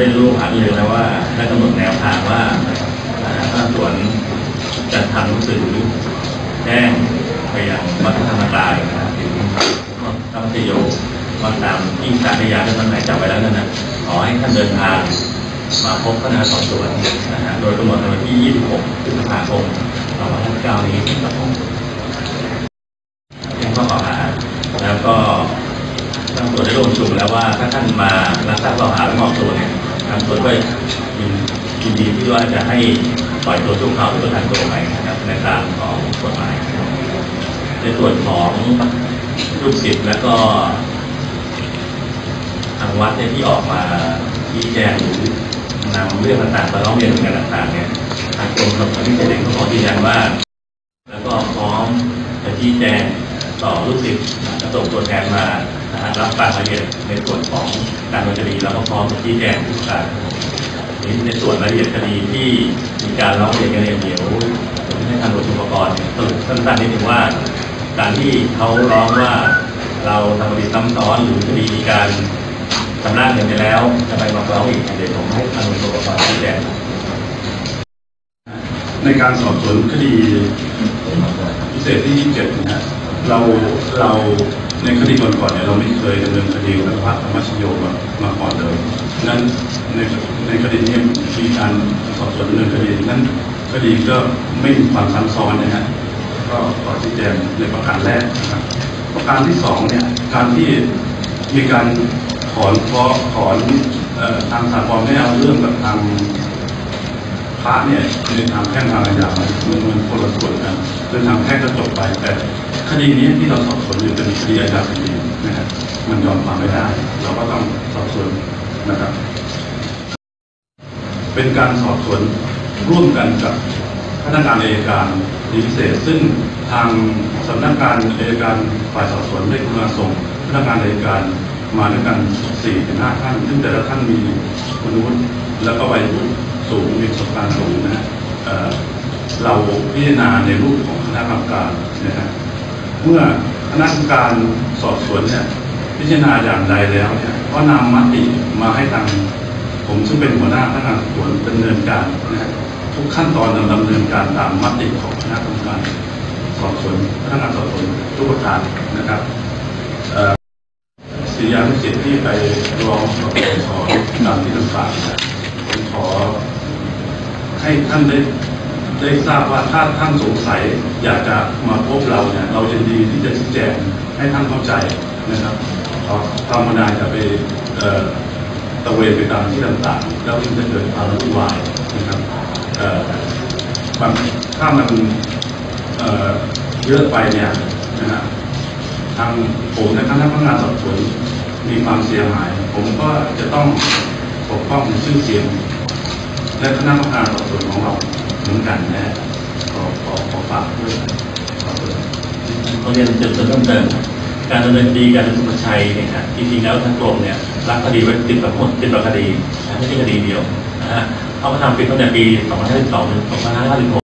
ได้รู้อันหนึ่งแล้วว่าได้กำหนดแนวทางว่าภาคส่วนจะทำหนังสือแจ้งไปยังวัดพระธรรมกายนะครับต้องไปโยมาตามที่สารพยานที่ท่านไหนจับไว้แล้วนั่นนะขอให้ท่านเดินทางมาพบพนักงานสอบสวนนะฮะโดยกำหนดวันที่ 26 พฤษภาคม 2559 นี้นะครับผมยังก็ขอหาแล้วก็ทางตำรวจได้ลงชุมแล้วว่าถ้าท่านมารับทราบข้อหาและมอบตัวเนี่ยทางตำรวจก็ยินดีที่ว่าจะให้ปล่อยตัวชั่วคราวหรือประกันตัวไปนะครับในตามของกฎหมายในส่วนของลูกศิษย์และก็ทางวัดที่ออกมาชี้แจงหรือนำเรื่องต่างๆมาร้องเรียนกันต่างๆเนี่ยทางกรมสอบสวนพิเศษก็ขอยืนยันว่าแล้วก็พร้อมจะชี้แจงต่อลูกศิษย์จะส่งตัวแทนมารับฟังรายละเอียดในส่วนของการดำเนินคดีแล้วก็พร้อมจะชี้แจงทุกอย่างในส่วนรายละเอียดคดีที่มีการร้องเรียนกันเดี๋ยวผมให้ทางกรมสอบสวนสรุปสั้นๆนิดนึงว่าการที่เขาร้องว่าเราทำคดีซ้ำซ้อนหรือคดีการทำหน้าเงินไปแล้วจะไปมาร้องอีกเดี๋ยวผมให้ทางกรมสอบสวนชี้แจงในการสอบสวนคดีพิเศษที่ 27 นะฮะเราในคดีก่อนๆเนี่ยเราไม่เคยดำเนินคดีกับพระธรรมชโยมาก่อนเลยนั้นในคดีนี้มีการสอบสวนดำเนินคดีนั้นคดีก็ไม่มีความซับซ้อนนะฮะก็ขอชี้แจงในประการแรกนะครับประการที่2เนี่ยการที่มีการถอนทางสากลไม่เอาเรื่องกับทางพระเนี่ยในทางแพ่งทางอาญามันคนละส่วนกันเรื่องทางแพ่งก็จบไปแต่คดีนี้ที่เราสอบสวนอยู่เป็นคดีอาญาคดีนะครับมันยอมความไม่ได้เราก็ต้องสอบสวนนะครับเป็นการสอบสวนร่วมกันกับพนักงานอัยการพิเศษซึ่งทางสำนักงานอัยการฝ่ายสอบสวนได้กรุณาส่งพนักงานอัยการมาด้วยกัน 4-5 ท่านซึ่งแต่ละท่านมีคุณวุฒิและก็วัยวุฒิสูงมีประสบการณ์สูงนะฮะเราพิจารณาในรูปของคณะกรรมการนะฮะเมื่อคณะกรรมการสอบสวนเนี่ยพิจารณาอย่างใดแล้วเนี่ยก็นำมติมาให้ทางผมซึ่งเป็นหัวหน้าพนักงานสอบสวนดำเนินการนะฮะทุกขั้นตอนดำเนินการตามมติของคณะกรรมการสอบสวนพนักงานสอบสวนทุกประการนะครับศิริยานุศิษย์ที่ไปร้องต่อปปชตามที่ต่างๆผมขอให้ท่านได้ทราบว่าถ้าท่านสงสัยอยากจะมาพบเราเนี่ยเรายินดีที่จะชี้แจงให้ท่านเข้าใจนะครับขอความมั่นใจจะไปตะเวนไปตามที่ต่างๆแล้วที่จะเกิดความวุ่นวายนะครับถ้ามันเยอะไปเนี่ยนะฮะทางผมในคณะพนักงานสอบสวนมีความเสียหายผมก็จะต้องปกป้องชื่อเสียงและคณะพนักงานสอบสวนของเราเหมือนกันนะขอฝากด้วยเขาเรียนเติมเติมการดำเนินคดีการสุภชัยเนี่ยฮะจริงๆแล้วทางกรมเนี่ยรับคดีไว้ติดประคดีไม่ใช่คดีเดียวนะฮะเขาทำเป็นตั้งแต่ปี 2512 ถึง 2556